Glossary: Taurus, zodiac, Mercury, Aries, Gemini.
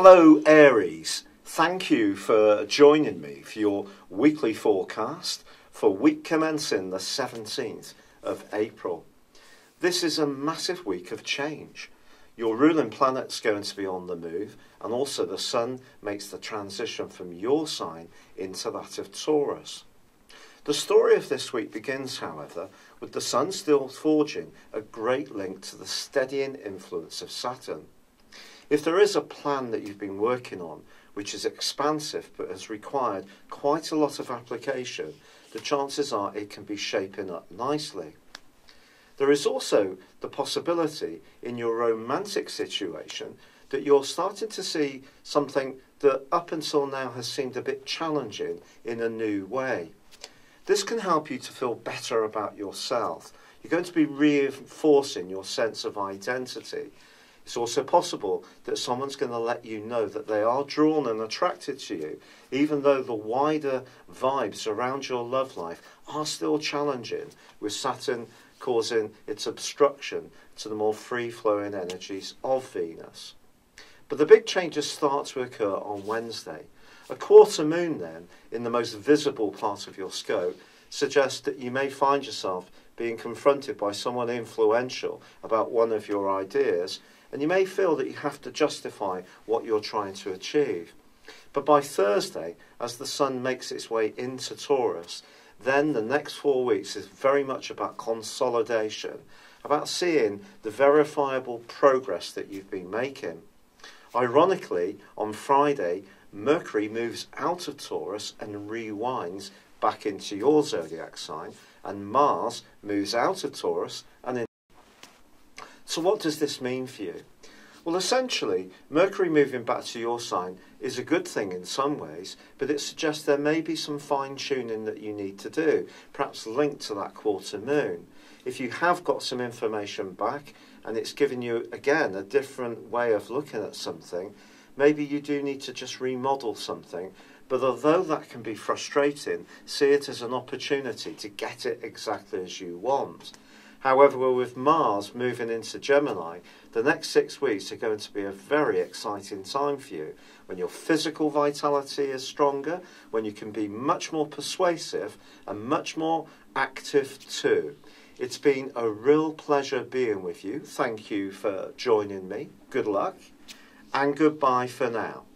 Hello Aries, thank you for joining me for your weekly forecast for week commencing the 17th of April. This is a massive week of change. Your ruling planet's going to be on the move, and also the Sun makes the transition from your sign into that of Taurus. The story of this week begins, however, with the Sun still forging a great link to the steadying influence of Saturn. If there is a plan that you've been working on, which is expansive but has required quite a lot of application, the chances are it can be shaping up nicely. There is also the possibility in your romantic situation that you're starting to see something that up until now has seemed a bit challenging in a new way. This can help you to feel better about yourself. You're going to be reinforcing your sense of identity. It's also possible that someone's going to let you know that they are drawn and attracted to you, even though the wider vibes around your love life are still challenging, with Saturn causing its obstruction to the more free-flowing energies of Venus. But the big changes start to occur on Wednesday. A quarter moon, then, in the most visible part of your scope, suggests that you may find yourself being confronted by someone influential about one of your ideas, and you may feel that you have to justify what you're trying to achieve. But by Thursday, as the Sun makes its way into Taurus, then the next 4 weeks is very much about consolidation, about seeing the verifiable progress that you've been making. Ironically, on Friday, Mercury moves out of Taurus and rewinds back into your zodiac sign, and Mars moves out of Taurus and into. So what does this mean for you? Well, essentially, Mercury moving back to your sign is a good thing in some ways, but it suggests there may be some fine-tuning that you need to do, perhaps linked to that quarter moon. If you have got some information back and it's given you, again, a different way of looking at something, maybe you do need to just remodel something. But although that can be frustrating, see it as an opportunity to get it exactly as you want. However, with Mars moving into Gemini, the next 6 weeks are going to be a very exciting time for you, when your physical vitality is stronger, when you can be much more persuasive and much more active too. It's been a real pleasure being with you. Thank you for joining me. Good luck and goodbye for now.